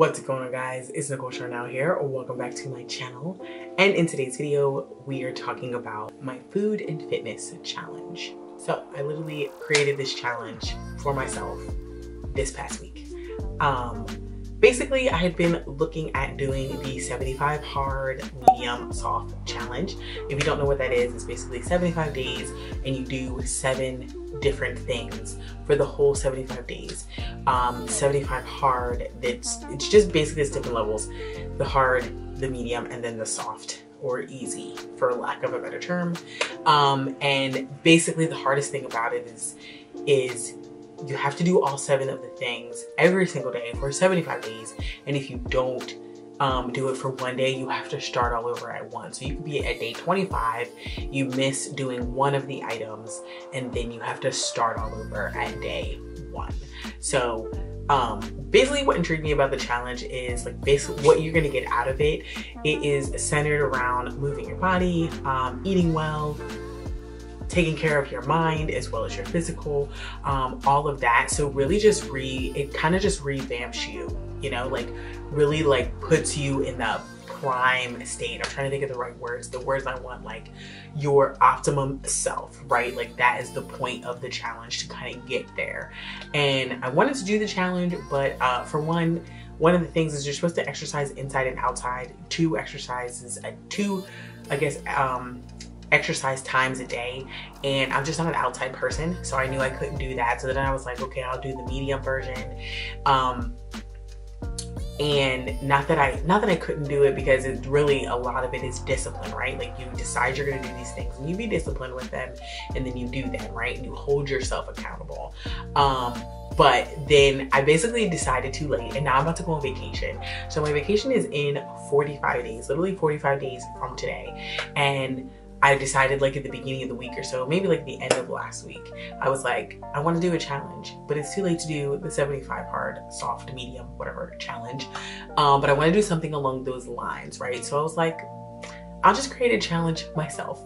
What's going on, guys? It's Nicole Charnel here. Welcome back to my channel. And in today's video, we are talking about my food and fitness challenge. So I literally created this challenge for myself this past week. Basically, I had been looking at doing the 75 hard, medium, soft challenge. If you don't know what that is, it's basically 75 days and you do 7 different things for the whole 75 days. 75 hard, it's just basically different levels. The hard, the medium, and then the soft or easy, for lack of a better term. And basically the hardest thing about it is you have to do all 7 of the things every single day for 75 days. And if you don't do it for one day, you have to start all over at once. So you could be at day 25, you miss doing one of the items, and then you have to start all over at day 1. So basically what intrigued me about the challenge is like basically what you're gonna get out of it. It is centered around moving your body, eating well, taking care of your mind as well as your physical, all of that. So really just it kind of just revamps you, you know, like really like puts you in the prime state. I'm trying to think of the right words, the words I want, like your optimum self, right? Like that is the point of the challenge, to kind of get there. And I wanted to do the challenge, but for one of the things is you're supposed to exercise inside and outside, 2 exercises, 2, I guess, exercise times a day. And I'm just not an outside person, so I knew I couldn't do that. So then I was like, okay, I'll do the medium version. And not that I couldn't do it, because it's really, a lot of it is discipline, right? Like you decide you're gonna do these things and you be disciplined with them, and then you do them, right? And you hold yourself accountable. But then I basically decided too late, and now I'm about to go on vacation. So my vacation is in 45 days, literally 45 days from today. And I decided like at the beginning of the week or so, maybe like the end of last week, I was like, I want to do a challenge, but it's too late to do the 75 hard, soft, medium, whatever challenge. But I want to do something along those lines, right? So I was like, I'll just create a challenge myself.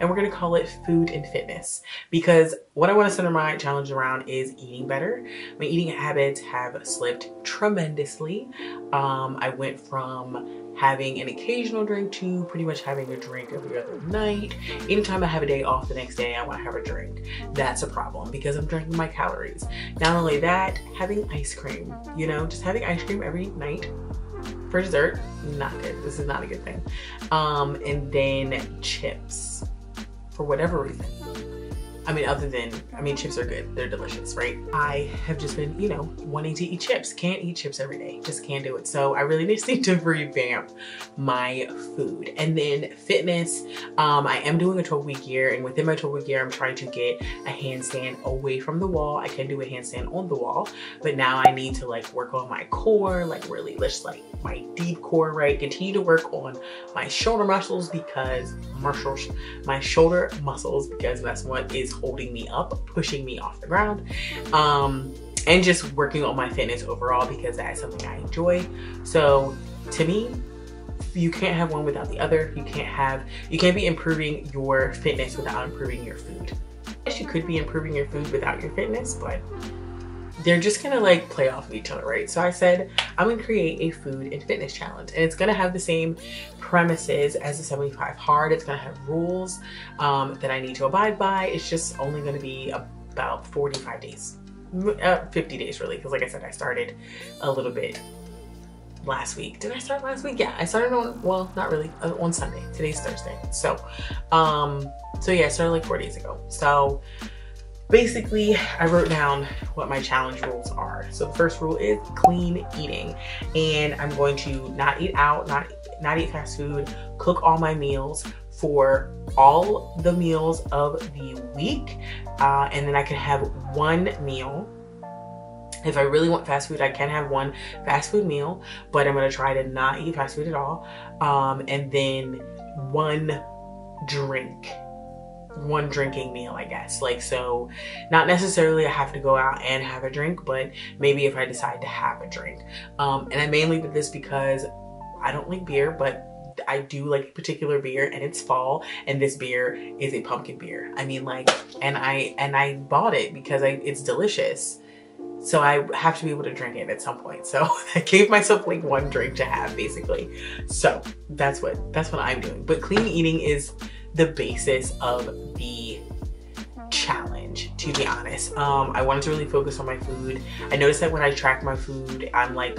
And we're gonna call it food and fitness, because what I wanna center my challenge around is eating better. My eating habits have slipped tremendously. I went from having an occasional drink to pretty much having a drink every other night. Anytime I have a day off, the next day I wanna have a drink. That's a problem, because I'm drinking my calories. Not only that, having ice cream, you know, just having ice cream every night for dessert, not good. This is not a good thing. And then chips. For whatever reason. I mean, chips are good. They're delicious, right? I have just been, you know, wanting to eat chips. Can't eat chips every day. Just can't do it. So I really just need to revamp my food. And then fitness, I am doing a 12-week year, and within my 12-week year, I'm trying to get a handstand away from the wall. I can do a handstand on the wall, but now I need to like work on my core, like really just like my deep core, right? Continue to work on my shoulder muscles, because that's what is holding me up, pushing me off the ground. And just working on my fitness overall, because that is something I enjoy. So to me, you can't have one without the other. You can't be improving your fitness without improving your food. Yes, you could be improving your food without your fitness, but they're just gonna like play off of each other, right? So I said, I'm gonna create a food and fitness challenge, and it's gonna have the same premises as the 75 hard. It's gonna have rules that I need to abide by. It's just only gonna be about 45 days, 50 days really, because like I said, I started a little bit last week. Did I start last week? Yeah, I started on, well, not really, on Sunday. Today's Thursday. So, yeah, I started like 4 days ago. So, basically, I wrote down what my challenge rules are. So the first rule is clean eating. And I'm going to not eat out, not eat fast food, cook all my meals for all the meals of the week. And then I can have one meal. If I really want fast food, I can have one fast food meal, but I'm gonna try to not eat fast food at all. And then one drinking meal, I guess. Like, so not necessarily I have to go out and have a drink, but maybe if I decide to have a drink. And I mainly did this because I don't like beer, but I do like a particular beer, and it's fall, and this beer is a pumpkin beer. I mean, like, and I bought it because it's delicious. So I have to be able to drink it at some point. So I gave myself like one drink to have basically. So that's what I'm doing. But clean eating is the basis of the challenge, to be honest. I wanted to really focus on my food. I noticed that when I track my food, I'm like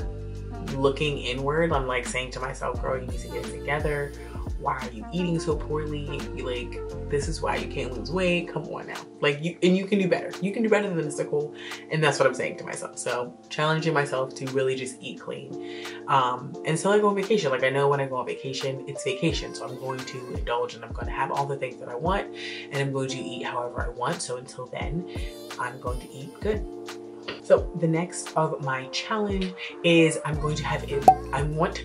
looking inward. I'm like saying to myself, girl, you need to get it together. Why are you eating so poorly? Like, this is why you can't lose weight. Come on now. Like, you can do better. You can do better than this, Nicole. And that's what I'm saying to myself. So challenging myself to really just eat clean. Until I go on vacation. Like, I know when I go on vacation, it's vacation. So I'm going to indulge and I'm going to have all the things that I want. And I'm going to eat however I want. So until then, I'm going to eat good. So the next of my challenge is I want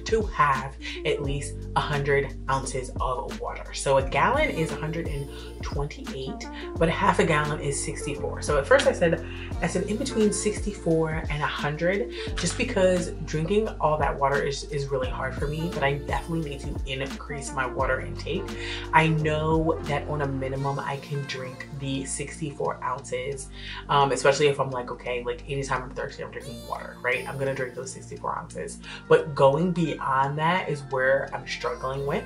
to have at least 100 ounces of water. So a gallon is 128, but half a gallon is 64. So at first I said in between 64 and 100, just because drinking all that water is really hard for me, but I definitely need to increase my water intake. I know that on a minimum, I can drink the 64 ounces, especially if I'm like, okay, like anytime I'm thirsty, I'm drinking water, right? I'm gonna drink those 64 ounces. But going beyond that is where I'm struggling with.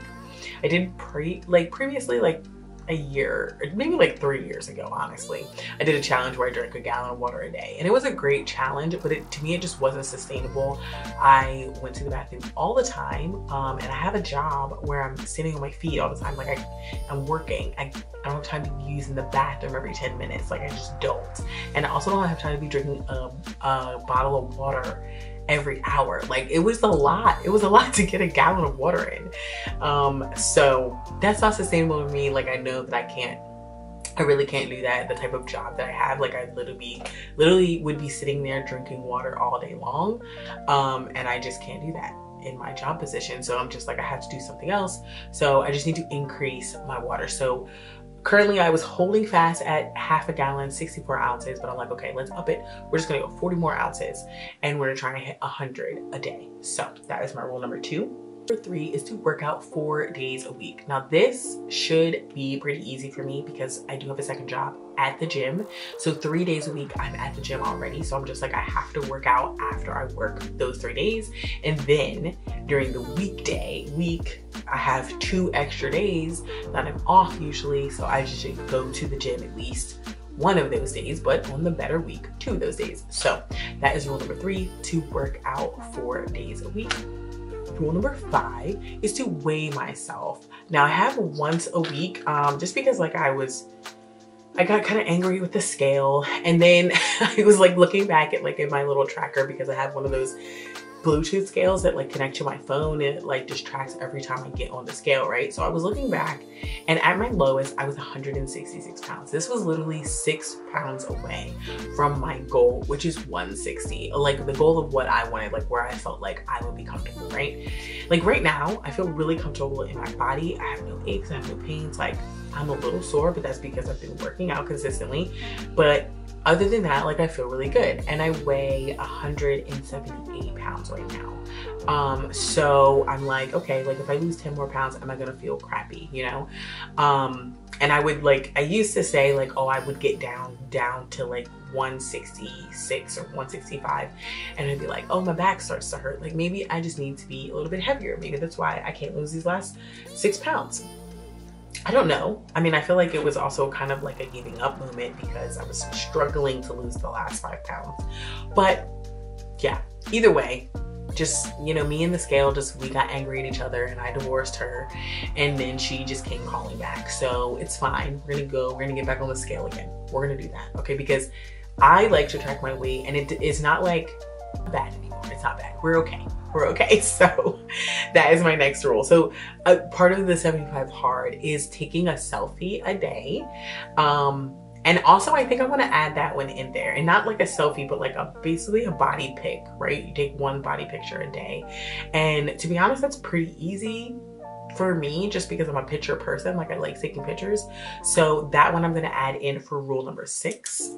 I did previously, like a year, maybe like 3 years ago, honestly, I did a challenge where I drank a gallon of water a day. And it was a great challenge, but to me, it just wasn't sustainable. I went to the bathroom all the time. And I have a job where I'm standing on my feet all the time. Like I'm working. I don't have time to be using the bathroom every 10 minutes. Like I just don't. And I also don't have time to be drinking a bottle of water every hour. Like it was a lot. It was a lot to get a gallon of water in. So that's not sustainable to me. Like I know that I really can't do that. The type of job that I have, like I literally would be sitting there drinking water all day long. And I just can't do that in my job position. So I'm just like, I have to do something else. So I just need to increase my water. So currently I was holding fast at half a gallon, 64 ounces, but I'm like, okay, let's up it. We're just gonna go 40 more ounces and we're gonna try and hit 100 a day. So that is my rule number 2. Number 3 is to work out 4 days a week. Now this should be pretty easy for me because I do have a second job at the gym. So 3 days a week, I'm at the gym already. So I'm just like, I have to work out after I work those 3 days. And then during the week, I have 2 extra days that I'm off usually. So I just should go to the gym at least one of those days, but on the better week, 2 of those days. So that is rule number 3, to work out 4 days a week. Rule number 5 is to weigh myself. Now I have once a week, just because like I got kind of angry with the scale. And then I was like looking back at like in my little tracker, because I have one of those Bluetooth scales that like connect to my phone and it like just tracks every time I get on the scale, right? So I was looking back and at my lowest, I was 166 pounds. This was literally 6 pounds away from my goal, which is 160, like the goal of what I wanted, like where I felt like I would be comfortable, right? Like right now, I feel really comfortable in my body. I have no aches, I have no pains. Like I'm a little sore, but that's because I've been working out consistently. But other than that, like I feel really good. And I weigh 178 pounds right now. So I'm like, okay, like if I lose 10 more pounds, am I gonna feel crappy, you know? And I would like, I used to say like, oh, I would get down to like 166 or 165. And I'd be like, oh, my back starts to hurt. Like maybe I just need to be a little bit heavier. Maybe that's why I can't lose these last 6 pounds. I don't know. I mean, I feel like it was also kind of like a giving up moment because I was struggling to lose the last 5 pounds. But yeah, either way, just, you know, me and the scale, just we got angry at each other and I divorced her and then she just came calling back. So it's fine. We're gonna get back on the scale again. We're gonna do that. Okay, because I like to track my weight and it's not like bad anymore. It's not bad. We're okay. We're okay. So that is my next rule. So a part of the 75 hard is taking a selfie a day. And also I think I want to add that one in there, and not like a selfie, but like basically a body pic, right? You take one body picture a day. And to be honest, that's pretty easy for me just because I'm a picture person. Like I like taking pictures. So that one I'm going to add in for rule number 6.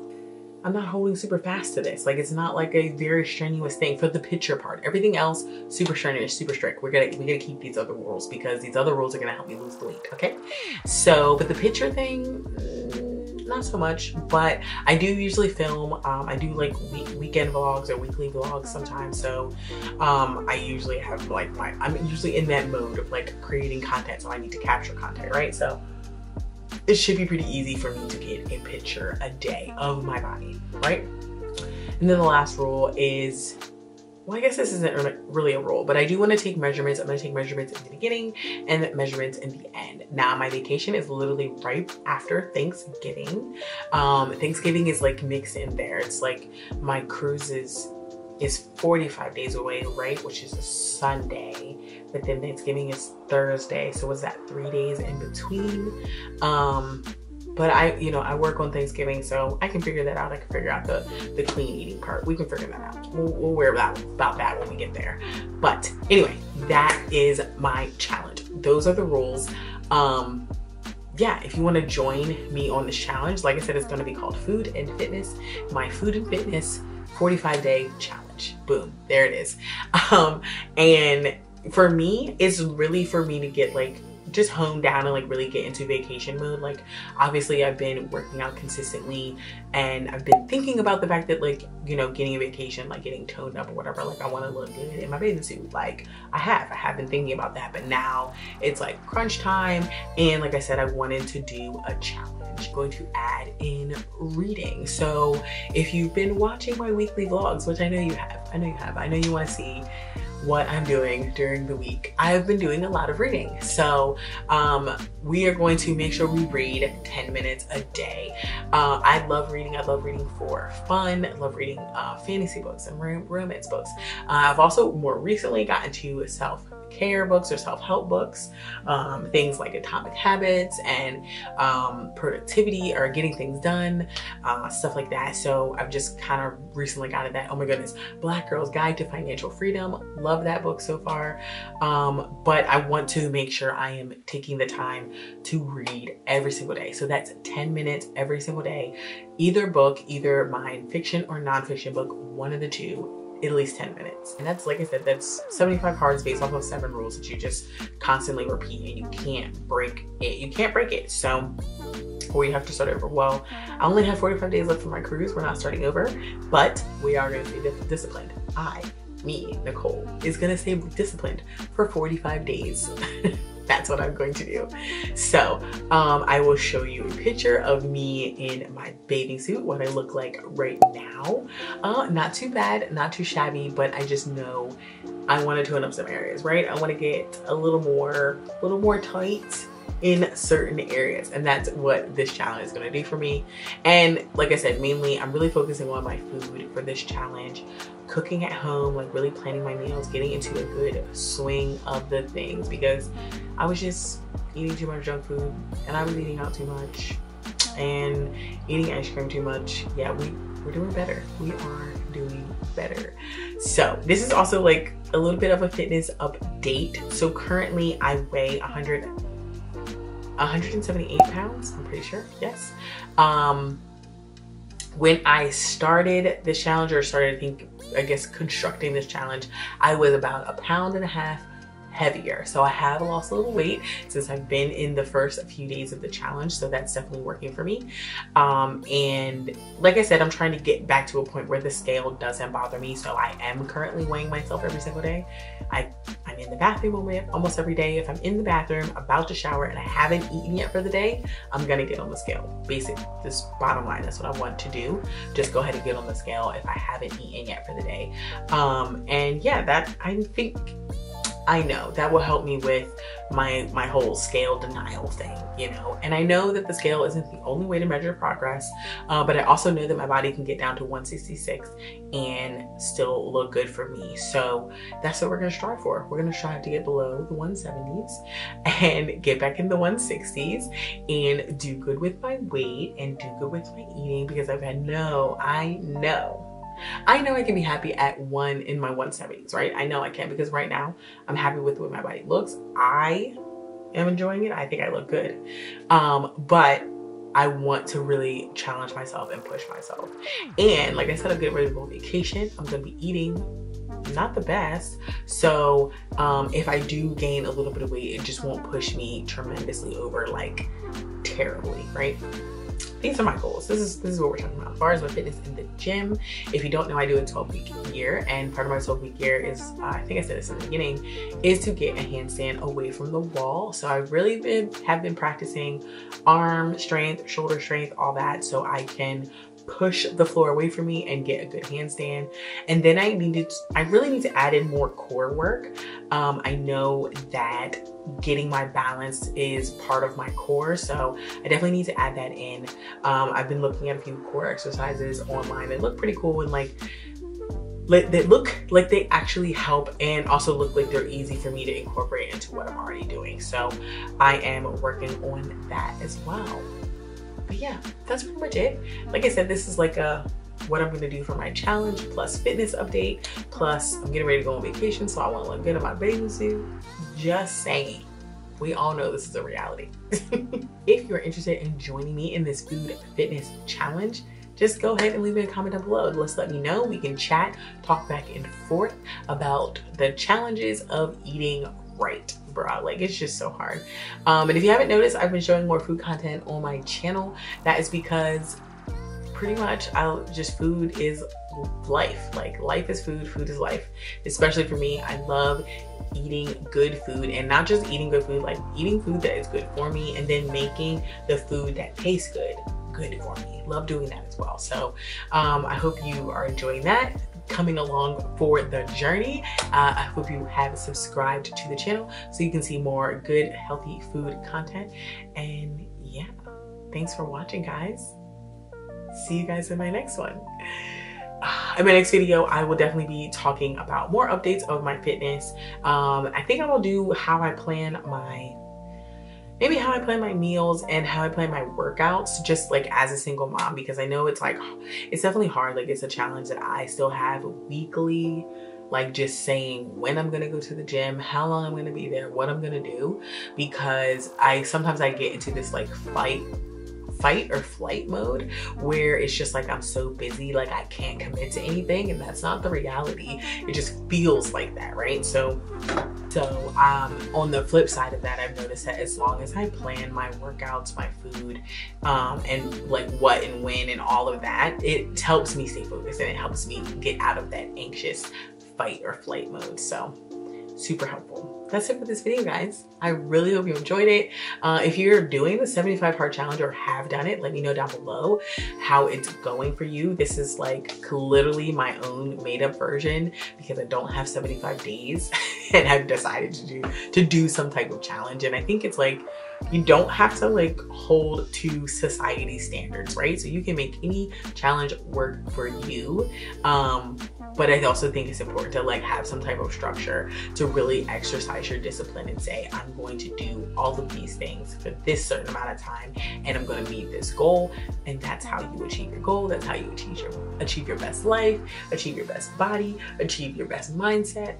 I'm not holding super fast to this. Like it's not like a very strenuous thing for the picture part. Everything else, super strenuous, super strict. We're gonna keep these other rules because these other rules are gonna help me lose the weight, okay? So, but the picture thing, not so much, but I do usually film. I do like weekend vlogs or weekly vlogs sometimes, so I usually have like I'm usually in that mode of like creating content, so I need to capture content, right? So it should be pretty easy for me to get a picture a day of my body, right? And then the last rule is, well, I guess this isn't really a rule, but I do want to take measurements. I'm going to take measurements in the beginning and measurements in the end. Now, my vacation is literally right after Thanksgiving. Thanksgiving is like mixed in there. It's like my cruise is 45 days away, right? Which is a Sunday, but then Thanksgiving is Thursday. So was that 3 days in between? But I work on Thanksgiving, so I can figure that out. I can figure out the clean eating part. We can figure that out. We'll worry about that when we get there. But anyway, that is my challenge. Those are the rules. Yeah, if you want to join me on this challenge, like I said, it's going to be called Food and Fitness, my Food and Fitness 45-day challenge. Boom, there it is. And for me, it's really for me to get like, just hone down and like really get into vacation mode. Like obviously I've been working out consistently and I've been thinking about the fact that like, you know, getting a vacation, like getting toned up or whatever, like I want to look good in my bathing suit. Like I have been thinking about that, but now it's like crunch time. And like I said, I wanted to do a challenge, going to add in reading. So if you've been watching my weekly vlogs, which I know you have, I know you want to see what I'm doing during the week, I've been doing a lot of reading. So we are going to make sure we read 10 minutes a day. I love reading. I love reading for fun. I love reading fantasy books and romance books. I've also more recently gotten to self-care books or self-help books, things like Atomic Habits and productivity or getting things done, stuff like that. So I've just kind of recently gotten that. Oh my goodness, Black Girl's Guide to Financial Freedom. Love that book so far. But I want to make sure I am taking the time to read every single day. So that's 10 minutes every single day, either book, either my fiction or nonfiction book, one of the two, at least 10 minutes. And that's, like I said, that's 75 Hard based off of 7 rules that you just constantly repeat and you can't break it. You can't break it. So we have to start over. Well, I only have 45 days left for my cruise. We're not starting over, but we are going to be disciplined. Me, Nicole, is gonna stay disciplined for 45 days. That's what I'm going to do. So I will show you a picture of me in my bathing suit, what I look like right now. Not too bad, not too shabby, but I just know I want to tone up some areas, right? I want to get a little more tight in certain areas, and that's what this challenge is going to do for me. And like I said, mainly I'm really focusing on my food for this challenge, cooking at home, like really planning my meals, getting into a good swing of the things, because I was just eating too much junk food and I was eating out too much and eating ice cream too much. Yeah, we're doing better. We are doing better. So this is also like a little bit of a fitness update. So currently I weigh 178 pounds, I'm pretty sure, yes. When I started this challenge, or started, I guess constructing this challenge, I was about 1.5 pounds heavier. So I have lost a little weight since I've been in the first few days of the challenge. So that's definitely working for me. And like I said, I'm trying to get back to a point where the scale doesn't bother me. So I am currently weighing myself every single day. I'm in the bathroom almost every day. If I'm in the bathroom about to shower and I haven't eaten yet for the day, I'm gonna get on the scale. Basically, this bottom line, that's what I want to do. Just go ahead and get on the scale if I haven't eaten yet for the day. And yeah, that, I think, I know that will help me with my whole scale denial thing, you know. And I know that the scale isn't the only way to measure progress, but I also know that my body can get down to 166 and still look good for me. So that's what we're going to strive for. We're going to strive to get below the 170s and get back in the 160s and do good with my weight and do good with my eating, because I know I can be happy at in my 170s, right? I know I can, because right now I'm happy with the way my body looks. I am enjoying it. I think I look good. But I want to really challenge myself and push myself. And like I said, I'm getting ready to go on vacation. I'm going to be eating not the best. So if I do gain a little bit of weight, it just won't push me tremendously over, like terribly, right? these are my goals. This is what we're talking about. As far as my fitness in the gym, if you don't know, I do a 12-week year, and part of my 12-week year is, I think I said this in the beginning, is to get a handstand away from the wall. So I really have been practicing arm strength, shoulder strength, all that, so I can push the floor away from me and get a good handstand. And then I really need to add in more core work. I know that getting my balance is part of my core, so I definitely need to add that in. I've been looking at a few core exercises online that look pretty cool and they look like they actually help, and also look like they're easy for me to incorporate into what I'm already doing. So I am working on that as well. But yeah, that's pretty much it. Like I said, this is like a what I'm gonna do for my challenge, plus fitness update, plus I'm getting ready to go on vacation, so I wanna look good in my bathing suit. Just saying. We all know this is a reality. If you're interested in joining me in this food fitness challenge, just go ahead and leave me a comment down below. Let's let me know. We can chat, talk back and forth about the challenges of eating right, bro. Like, it's just so hard. And if you haven't noticed, I've been showing more food content on my channel. That is because pretty much food is life. Like, life is food, food is life. Especially for me, I love eating good food, and not just eating good food, like eating food that is good for me, and then making the food that tastes good for me. Love doing that as well. So I hope you are enjoying that, coming along for the journey. I hope you have subscribed to the channel so you can see more good, healthy food content. And yeah, thanks for watching, guys. See you guys in my next one. In my next video, I will definitely be talking about more updates of my fitness. I think I will do how I plan my meals and how I plan my workouts, just like as a single mom, because I know it's definitely hard. Like, it's a challenge that I still have weekly, like just saying when I'm gonna go to the gym, how long I'm gonna be there, what I'm gonna do, because sometimes I get into this like fight or flight mode where it's just like I'm so busy, like I can't commit to anything, and that's not the reality. It just feels like that, right? So on the flip side of that, I've noticed that as long as I plan my workouts, my food, and like what and when and all of that, it helps me stay focused and it helps me get out of that anxious fight or flight mode. So super helpful. That's it for this video, guys. I really hope you enjoyed it. If you're doing the 75 Hard Challenge or have done it, let me know down below how it's going for you. This is like literally my own made up version, because I don't have 75 days and I've decided to do some type of challenge. And I think it's like, you don't have to like hold to society standards, right? So you can make any challenge work for you. But I also think it's important to like have some type of structure to really exercise your discipline and say, I'm going to do all of these things for this certain amount of time, and I'm going to meet this goal. And that's how you achieve your goal. That's how you achieve your best life, achieve your best body, achieve your best mindset.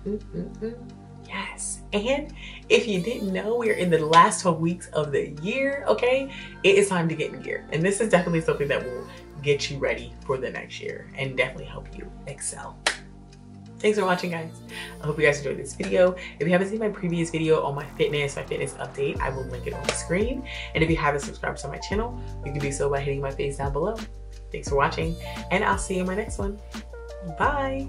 Yes. And if you didn't know, we are in the last 12 weeks of the year, okay? It is time to get in gear. And this is definitely something that will get you ready for the next year and definitely help you excel. Thanks for watching, guys. I hope you guys enjoyed this video. If you haven't seen my previous video on my fitness update, I will link it on the screen. And if you haven't subscribed to my channel, you can do so by hitting my face down below. Thanks for watching, and I'll see you in my next one. Bye.